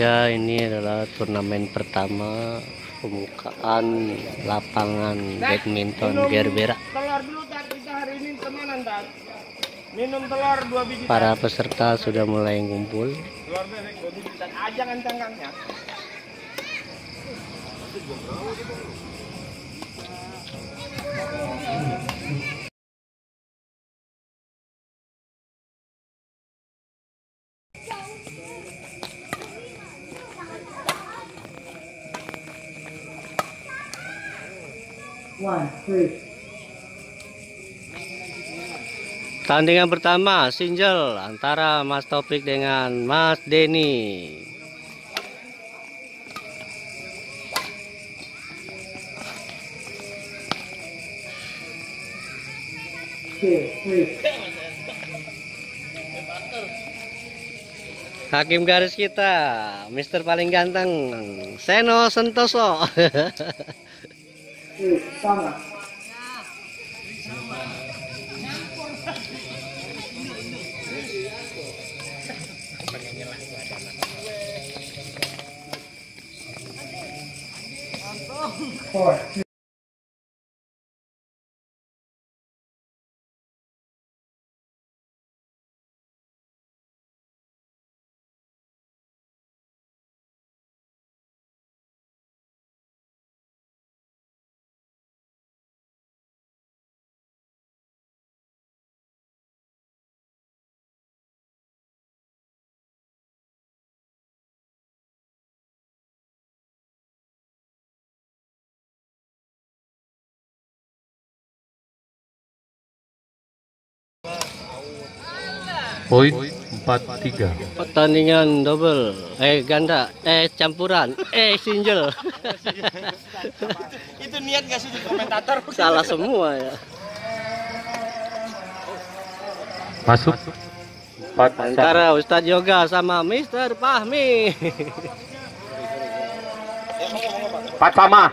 Ya, ini adalah turnamen pertama pembukaan lapangan badminton Gerbera. Para peserta sudah mulai ngumpul. Tandingan pertama single antara Mas Topik dengan Mas Denny. Hakim garis kita, Mister paling ganteng, Seno Sentoso. Poin 4-3. Pertandingan double, ganda, campuran, single. Itu niat nggak sih komentator? Salah semua ya. Masuk. Antara Ustaz Yoga sama Mister Fahmi. Empat sama.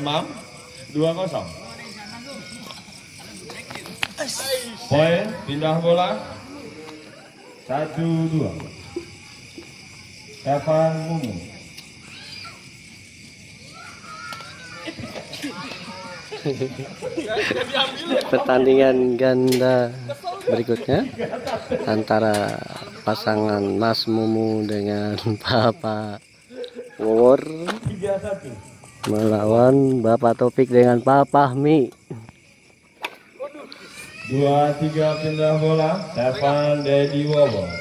Mam 2-0. Poin pindah bola 1-2. Evan Mumu. Pertandingan ganda berikutnya antara pasangan Mas Mumu dengan Bapak Wower melawan Bapak Topik dengan Pak Fahmi. 2-3 pindah bola Stefan Dedi Wower.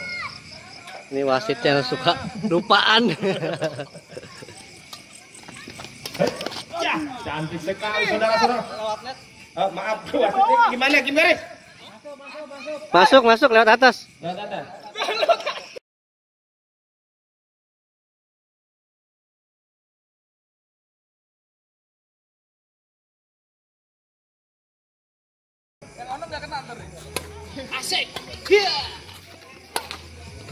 Ini wasitnya suka lupaan. Ya, cantik sekali saudara-saudara. Maaf wasitnya gimana? Masuk lewat atas.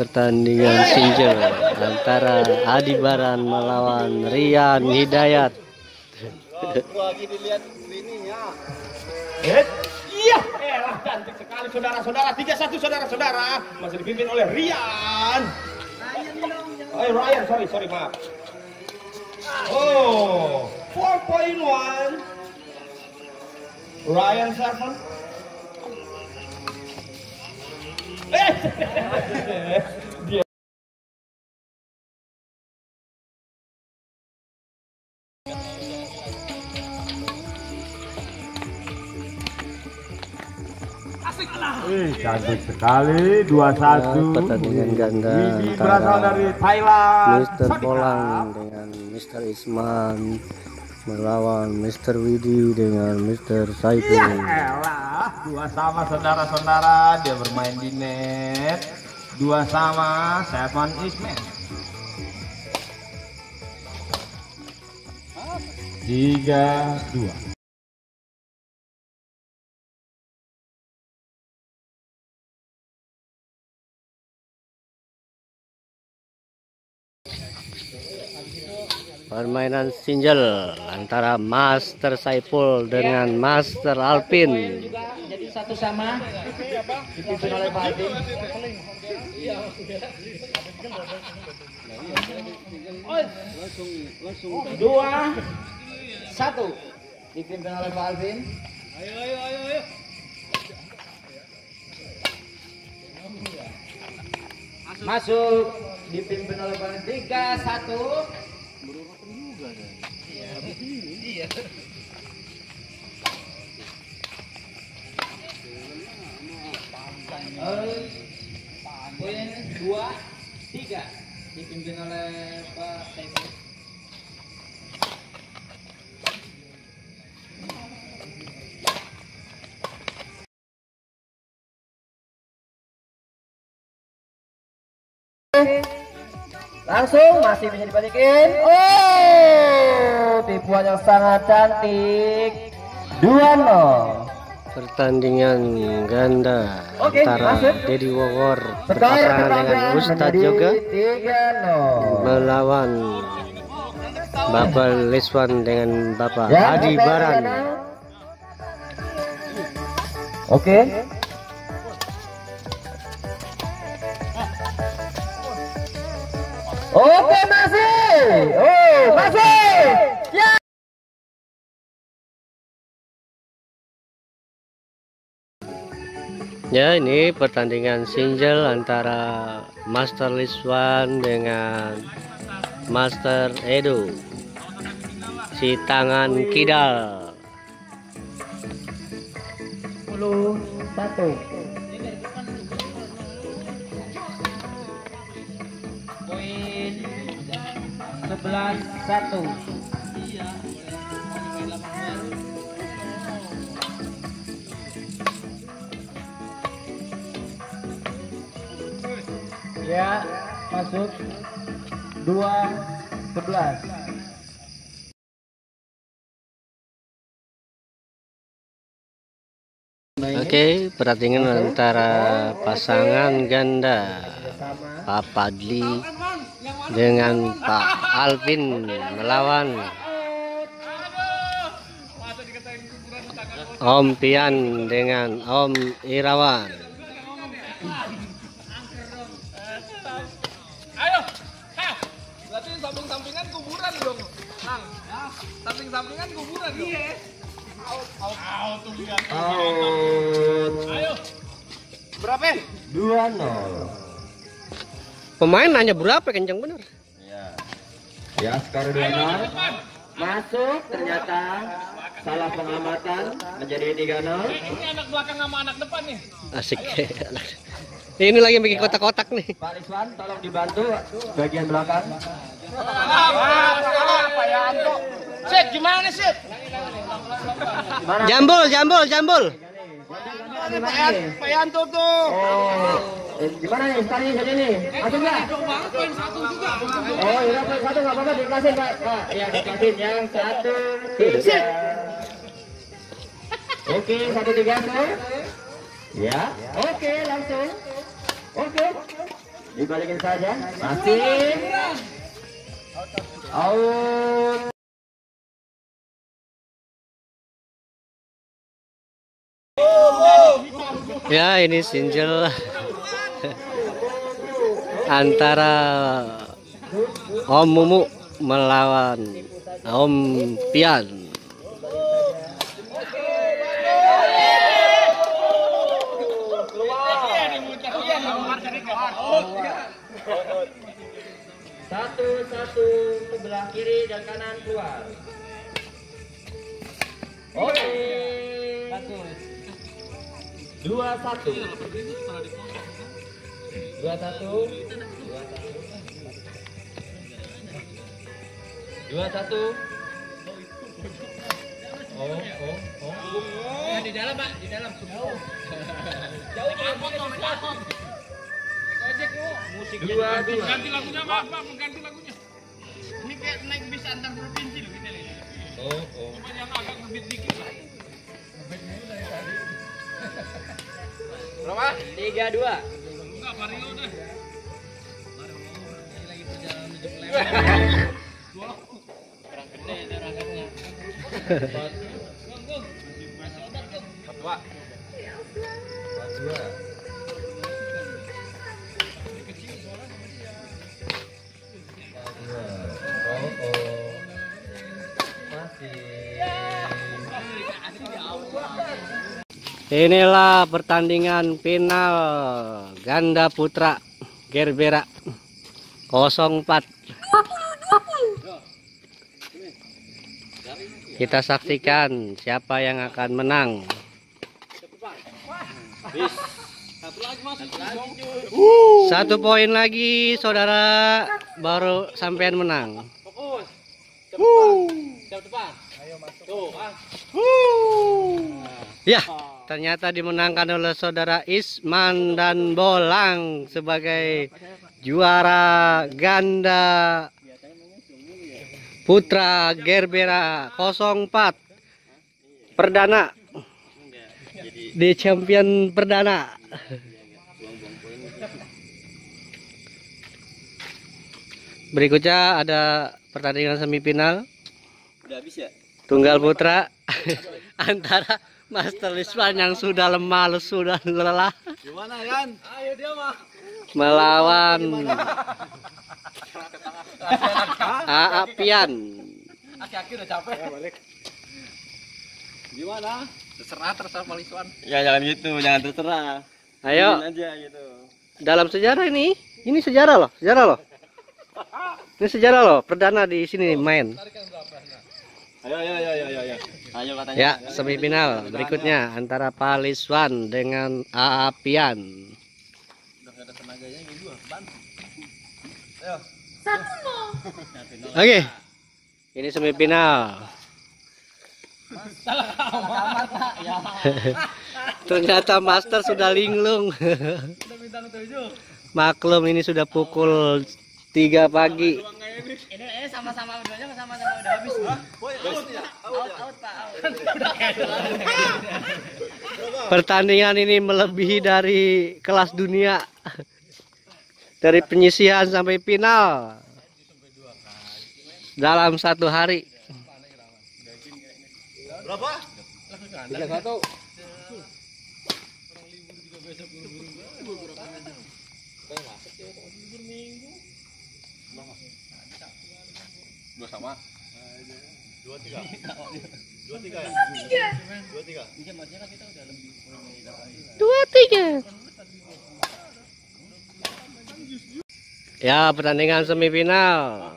Pertandingan single antara Adibaran melawan Rian Hidayat. Iya, cantik sekali saudara-saudara. 3-1 saudara-saudara, masih dipimpin oleh Rian. Ryan, sorry maaf. Oh, 4.1. Ryan Sarman. Cantik sekali 21. Pertandingan ganda antara Mister Bolang dengan Mister Isman melawan Mister Widi dengan Mister Saiful. Dua sama saudara-saudara, dia bermain di net. 2 sama Seven Isman. 3-2. Permainan single antara Master Saiful dengan Master Alvin. Jadi satu sama. Dipimpin oleh Pak Hadi. Dua, satu. Dipimpin oleh Pak Alvin. Ayo, ayo, ayo, ayo. Masuk. Dipimpin oleh Pak Alvin. 3, 1. Iya. Poin 2, 3 dipimpin oleh Pak Taufik. Langsung masih bisa dibalikin. Oh, tipuan yang sangat cantik. 2-0. Pertandingan ganda antara Dedi Wower berpasangan dengan Ustaz Yoga melawan Bapak Liswan dengan Bapak Adibaran. Oke. Oke, masih. Oh, masih. Ya. Ya, ini pertandingan single antara Master Liswan dengan Master Edo. Si tangan kidal. 10-1. Poin 11-1. Ya, masuk 2-11. Oke, pertandingan antara pasangan ganda Pak Padli dengan Pak Alvin melawan Om Pian dengan Om Irawan. Samping-sampingan kuburan dong, Kang. Samping-sampingan kuburan dong. Iya. Out, ayo. Berapa? 2-0. Pemain nanya berapa, kenceng bener. Iya. Ya, skor 2-0. Masuk, ternyata salah pengamatan menjadi 3-0. Ini anak belakang sama anak depan nih. Asik. Ini lagi bikin kotak-kotak nih. Pak Rizwan, tolong dibantu bagian belakang. Apa ya, Anto? Sip, gimana sih? Jambul. Pak Yanto tuh. Gimana nih tadi saja nih? Masuk nggak? Oh, iya poin 1 nggak apa-apa dikasih Pak. Ya dikasih yang 1. Oke, 1-3 tuh. Ya. Oke, langsung. Oke. Dibalikin saja. Masih. Out. Ya, ini single antara Om Mumu melawan Om Pian. Satu sebelah kiri dan kanan keluar. Oke. 2-1. 2-1. Oh. Ya, di dalam Pak, di dalam. Jauh. Jauh. Ojek lu. Musiknya ganti lagunya Pak, mengganti lagunya. Ini kayak naik bis antar provinsi loh kita lihat. Oh. Cuma yang agak ngebit dikit lah. Ngebit dulu dari tadi. Berapa? 3-2. Enggak, Mario dah. Lagi perjalanan hidup lewat. Inilah pertandingan final ganda putra Gerbera 04. Kita saksikan siapa yang akan menang. Satu poin lagi saudara, baru sampean menang. Ya, ternyata dimenangkan oleh saudara Isman dan Bolang sebagai juara ganda putra Gerbera 04 perdana di champion perdana. Berikutnya ada pertandingan semifinal tunggal putra antara Master Liswan yang sudah lemah, sudah lelah, melawan Apian. Gimana? Terserah Liswan. Ya jangan gitu, jangan terserah. Ayo. Aja, gitu. Dalam sejarah ini sejarah loh, sejarah loh. Ini sejarah loh, perdana di sini main. Ayo katanya. Ya, semifinal berikutnya antara Pak Liswan dengan Apian. Oke. Ini semifinal. Ternyata master sudah linglung. Maklum ini sudah pukul 3 pagi. Ini sama-sama udah habis. Pertandingan ini melebihi dari kelas dunia. Dari penyisihan sampai final. Dalam satu hari. Berapa? 31. Dua sama? 2-3 ya, pertandingan semifinal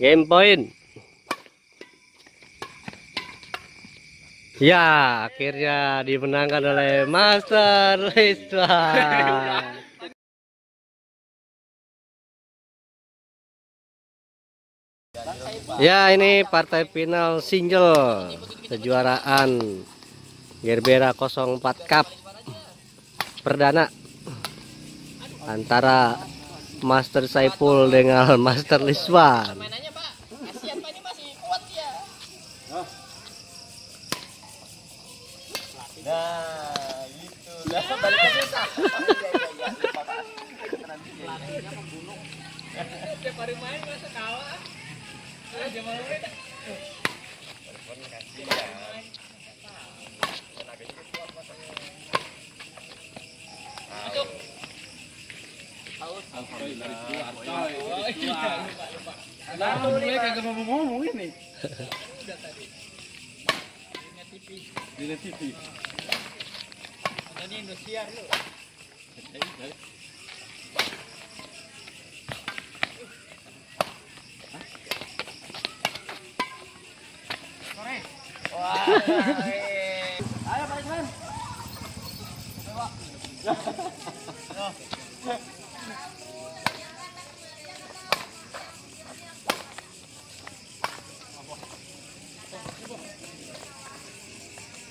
game point. Ya, akhirnya dimenangkan oleh Master Rizwan. Ya, ini partai final single kejuaraan Gerbera 04 Cup perdana antara Master Saiful dengan Master Liswan. Ayo Pak Isman.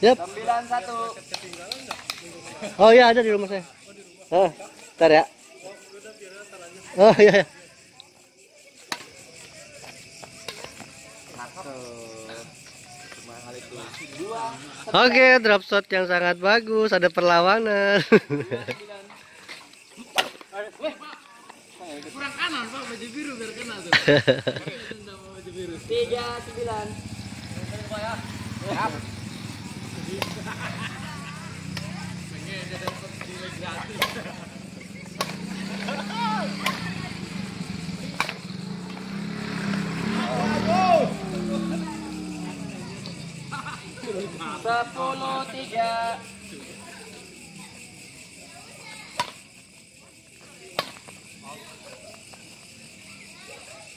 Yep. 91. Oh iya, ada di rumah saya. Oh, bentar ya. Oh iya. Oke, drop shot yang sangat bagus, ada perlawanan. Kurang kanan, Pak, baju biru biar kena tuh. 39. 10-3.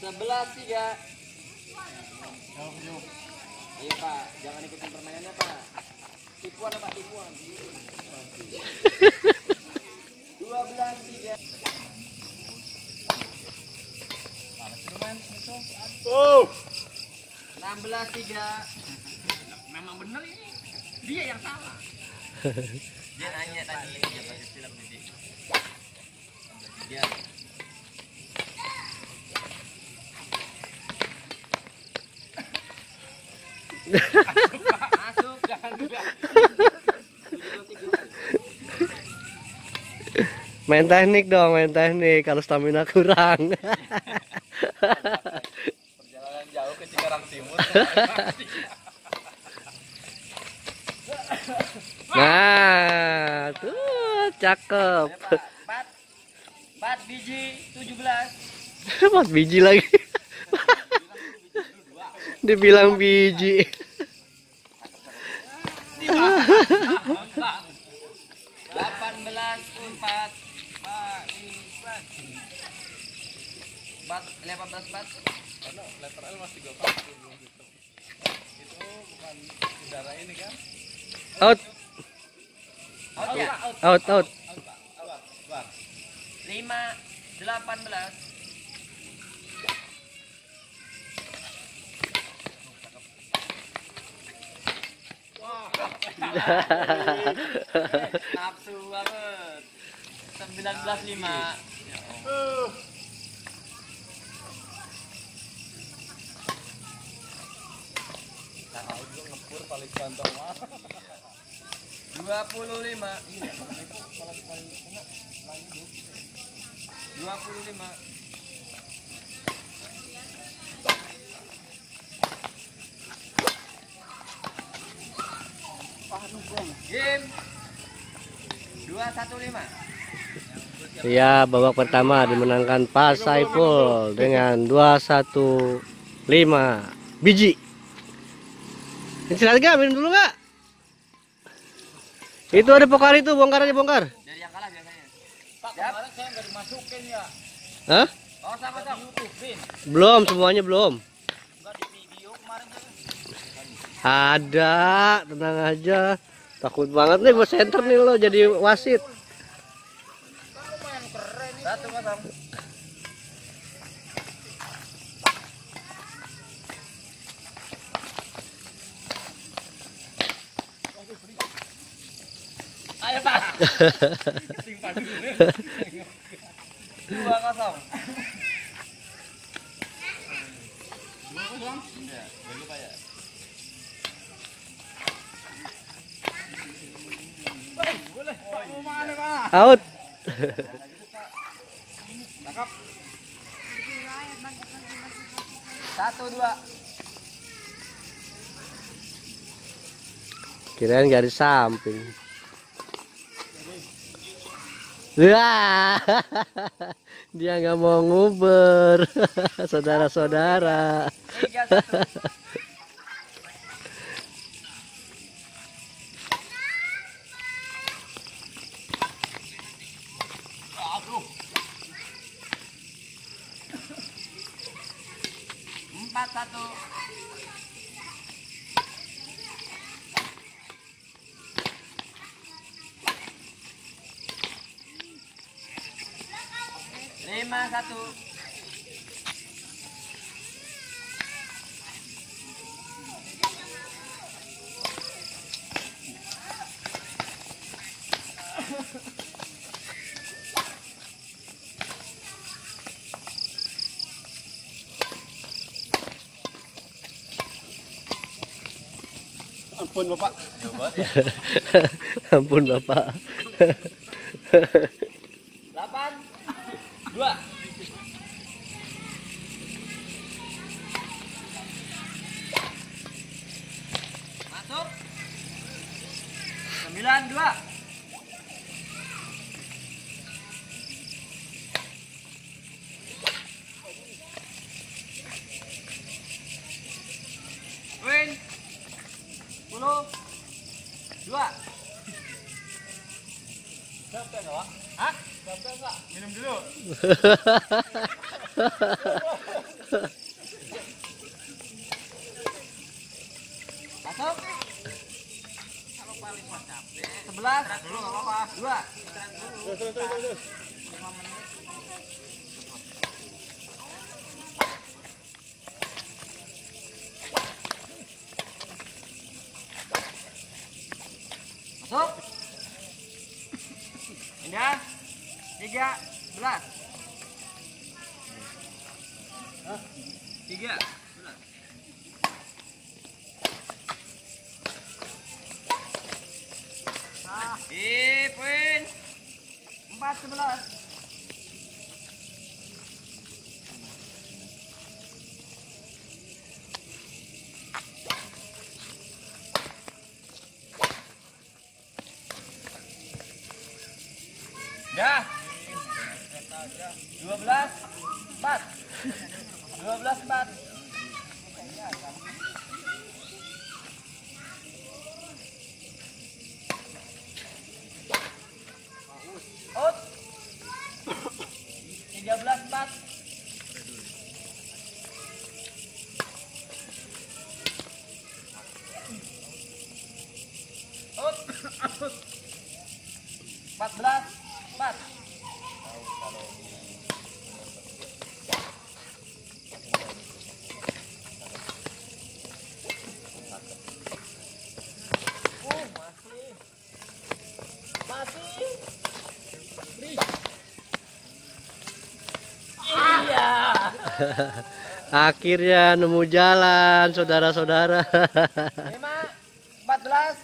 Sebelas-tiga. Iya Pak, jangan ikutin permainannya Pak. Tipuan apa tipuan? 12-3. Oh. 16-3. Memang bener ini. Dia yang salah. Dia nanya tadi dia pakai silam Dedi. 13-3. Masuk, jangan bilang. Main teknik dong, main teknik. Kalau stamina kurang. Perjalanan jauh ke Cikarang Timur. Nah, tuh cakep. 4 biji 17. 4 biji lagi. Dibilang biji. Empat. Karena letter L masih gue pakai belum gitu. Itu bukan udara ini kan? Out. Out. 5-18. Nafsu banget. 19-5. Aku ngepur paling kantong. 25. 25. Game 2-15. Ya, babak pertama dimenangkan Pak Saiful dengan 2-1-5 biji. Silat gak? Minum dulu gak? Itu ada pokar itu, bongkar aja, bongkar. Dari yang kalah biasanya. Pak, kemarin saya nggak dimasukin ya. Hah? Oh, sama-sama. Belum, semuanya belum. Enggak di video kemarin tuh. Ada, tenang aja. Takut banget nih gue center nih lo jadi wasit. Kan lumayan keren nih. 1-0. 2-0. Out. Cakep. 1-2. Kirain garis samping. Wah, dia nggak mau nguber, saudara-saudara. 4-1. 5-1. 6. Ampun Bapak. Ampun Bapak. 8-2. 92. Win 10 2. Capek enggak, Wak? Hah? Capek enggak? Minum dulu. Masuk. Kalau paling pas capek. 11 dulu enggak apa-apa. 2. Terus. 5 menit. Masuk. Indah. 13. 3. Di poin 4-11. Dah 12-4. 12-4. Out 13-4. Out 14-4. Akhirnya nemu jalan, saudara-saudara. 5-14.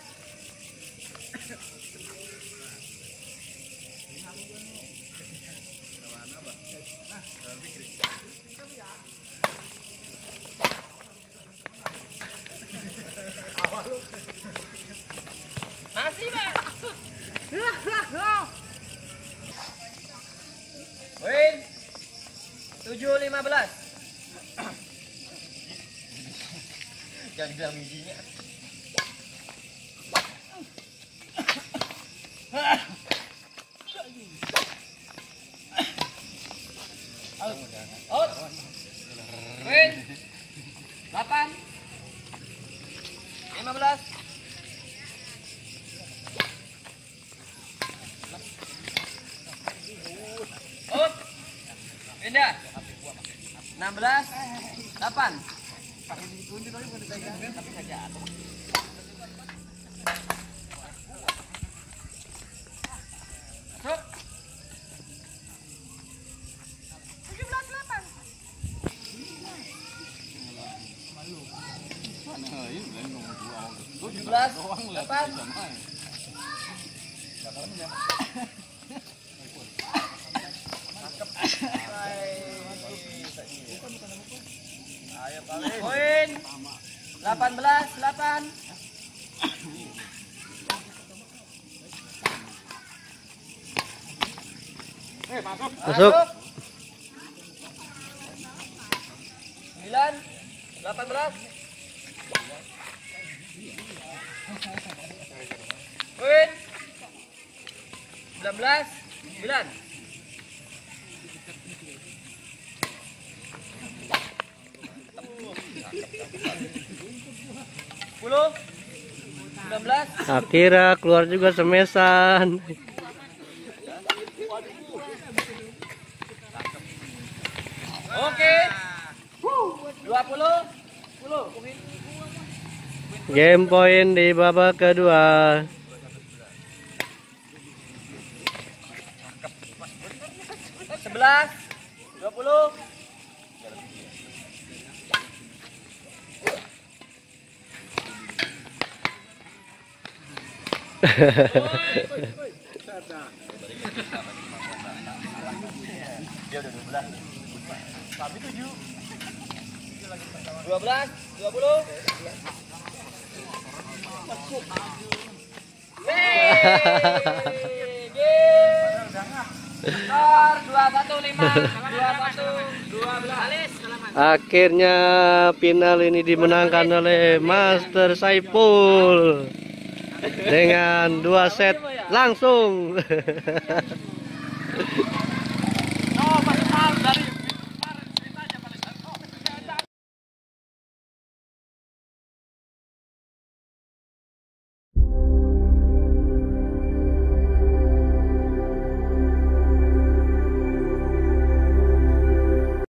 Masih, Bang. Win 7-15. Jangan bilang giginya. Out. Win 8-15. Out. Pindah 16-8. Masuk 17-8. Poin 18-8. Masuk 9-18. Poin 19-9. Akhirnya keluar juga semesan. Oke. 20. Game point di babak kedua. Sebelas 20. Dia udah 12. Kami 7. 12, 20. Masuk. Akhirnya final ini dimenangkan oleh Master Saiful dengan 2 set langsung.